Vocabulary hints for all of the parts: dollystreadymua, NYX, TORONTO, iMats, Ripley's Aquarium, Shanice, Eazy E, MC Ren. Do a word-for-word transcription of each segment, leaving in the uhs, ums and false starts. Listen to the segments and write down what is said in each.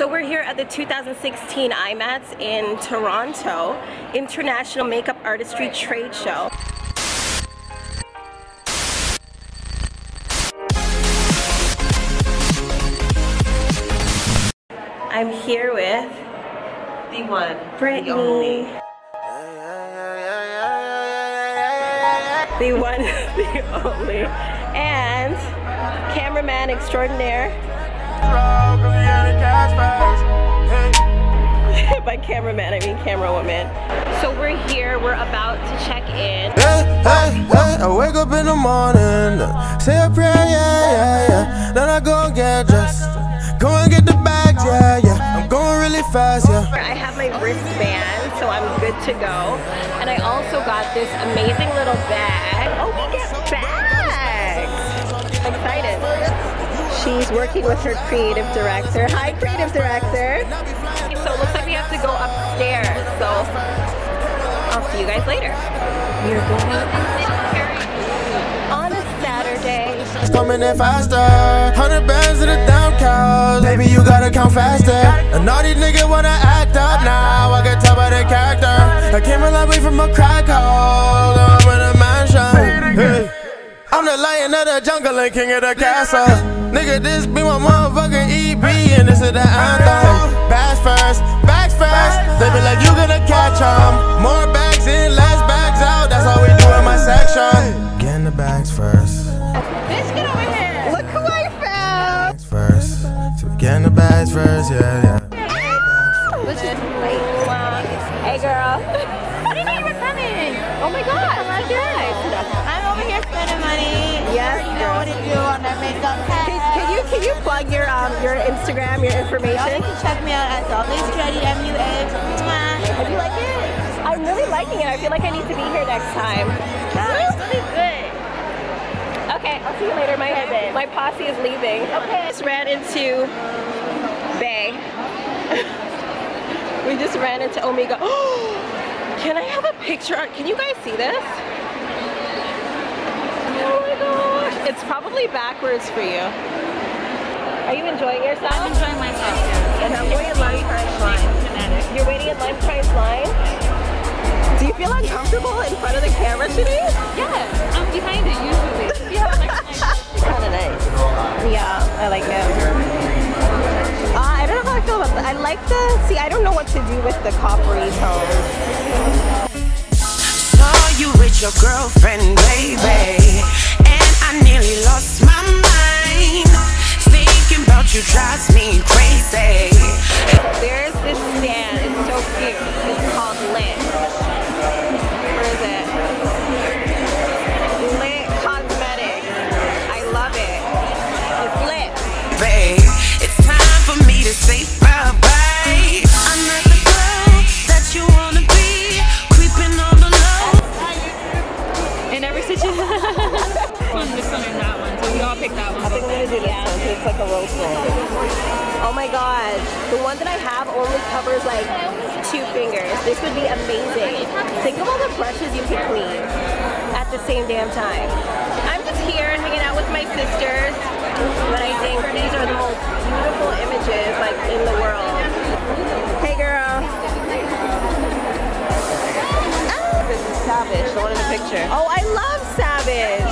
So we're here at the two thousand sixteen iMats in Toronto, International Makeup Artistry Trade Show. I'm here with the one, Brittany. The one, the only, and cameraman extraordinaire. By cameraman, I mean camera woman. So we're here, we're about to check in. Hey, hey, hey, I wake up in the morning, say a prayer, yeah, yeah, yeah. Then I go and get dressed, go and get the bag, yeah, yeah. I'm going really fast, yeah. I have my wristband, so I'm good to go. And I also got this amazing little bag. Oh, we get bags! Excited. She's working with her creative director. Hi, creative director. So it looks like we have to go upstairs. So I'll see you guys later. We're going on a Saturday. It's coming in faster. Hundred bands to the down couch. Baby, you gotta count faster. A naughty nigga wanna act up now. I can tell by the character. I came a long way from a crack hole. I'm in a mansion. Hey. I'm the lion of the jungle and king of the castle. Nigga, this be my motherfucking E B, and this is the anthem. Bags first, bags first, they be like you gonna catch them. More bags in, less bags out, that's all we do in my section. Getting the bags first. Bitch, get over here. Look who I found. Bags first, so we getting the bags first, yeah, yeah. Ow! Let's just wait. Hey, girl. I didn't know you were coming. Oh my God, I'm like, yeah. I'm over here spending money. Yes, you know what to do on that makeup pad. Can you plug your um your Instagram, your information? You can check me out at dollystreadymua. Do you like it? I'm really liking it. I feel like I need to be here next time. That's really good. Okay, I'll see you later. My okay. my posse is leaving. Okay. I just ran into Bay. We just ran into Omega. Can I have a picture? Can you guys see this? Oh my gosh. It's probably backwards for you. Are you enjoying yourself? I'm enjoying myself. And I'm waiting in line price line. You're waiting in line price line? Do you feel uncomfortable in front of the camera today? Yes, I'm behind it usually. Yeah, like, it's kind of nice. Yeah, I like it. Uh, I don't know how I feel about that. I like the, see, I don't know what to do with the coppery tone. Saw you with your girlfriend, baby, and I nearly lost my mind. About you drives me crazy. There's this stand, it's so cute. It's called Lit. Where is it? Lit Cosmetics. I love it. It's lit. Babe, it's time for me to say bye-bye. I'm not the girl that you wanna be. Creeping on the low. In every situation. This one, this one, and that one. So we all picked that one. I think we're gonna do this one because it's like a rose gold. Oh my God, the one that I have only covers like two fingers. This would be amazing. Think of all the brushes you can clean at the same damn time. I'm just here hanging out with my sisters, but I think these are the most beautiful images like in the world. Hey girl. Oh. This is Savage, the one in the picture. Oh, I love Savage.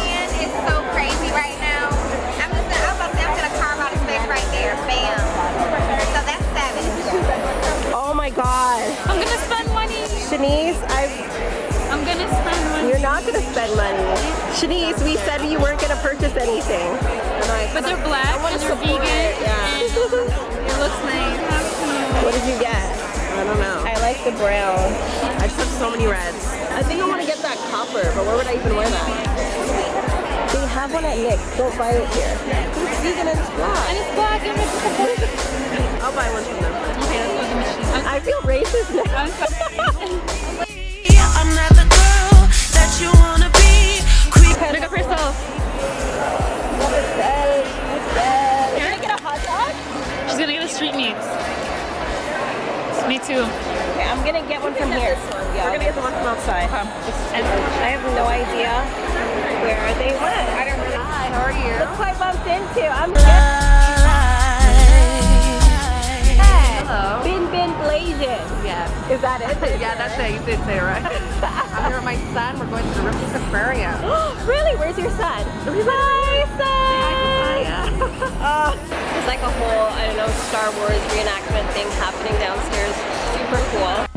So crazy right now. I'm just gonna, I'm gonna carve out his face right there. Bam. So that's Savage. Oh my God. I'm gonna spend money. Shanice, I've... I'm gonna spend money. You're not gonna spend money. Shanice, we said you weren't gonna purchase anything. But they're black and they're vegan. Yeah. It looks nice. What did you get? I don't know. I like the brown. I just have so many reds. I think I want to get that copper, but where would I even wear that? They have one at NYX. Don't buy it here. It's vegan and it's black. And it's black and it's black. I'll buy one from them. Okay, I feel racist now. I'm not the girl that you wanna be. Look up yourself. What is that? What's that? You're gonna get a hot dog? She's gonna get a street meat. Me too. Okay, I'm gonna get one from here. Yeah, we're gonna get the one from outside. And I have no idea. Where they went. I don't really. Hi, how are you? Look who I bumped into. I'm good. Hey. Is that it? Yeah, that's it. You did say it right. I'm here with my son. We're going to the Ripley's Aquarium. Really? Where's your son? Hi, son! uh, There's like a whole, I don't know, Star Wars reenactment thing happening downstairs. Super cool.